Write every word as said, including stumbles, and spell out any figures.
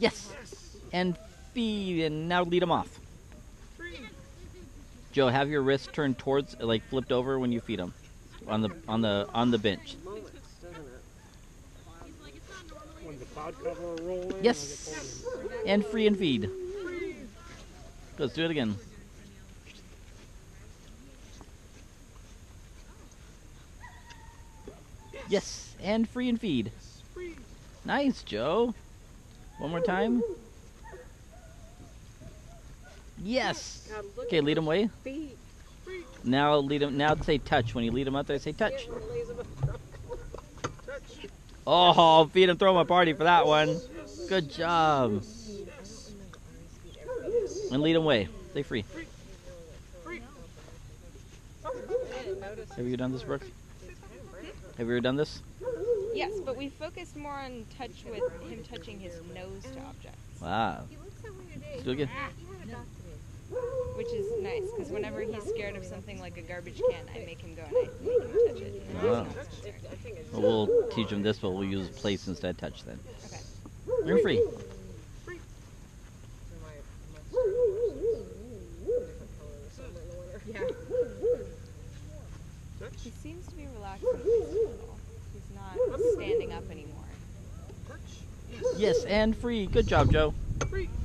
Yes. yes. And feed, and now lead them off. Three. Joe, have your wrist turned towards, like flipped over when you feed them, on the on the on the bench. When the pod cover rolls in, yes. And free and feed. Let's do it again. Yes, and free and feed. Nice, Joe. One more time. Yes. Okay, lead him away. Now lead him. Now say touch. When you lead him up there, say touch. Oh, feed him, throw him a party for that one. Good job. And lead him away. Say free. Have you done this, Brooke? Have you ever done this? Yes, but we focused more on touch with him touching his nose to objects. Wow. Let's do it again. Which is nice, because whenever he's scared of something like a garbage can, I make him go and I make him touch it. Wow. Well, we'll teach him this, but we'll use place instead of touch then. Okay. You're free. He seems to be relaxing. He's not standing up anymore. Yes, and free. Good job, Joe. Free.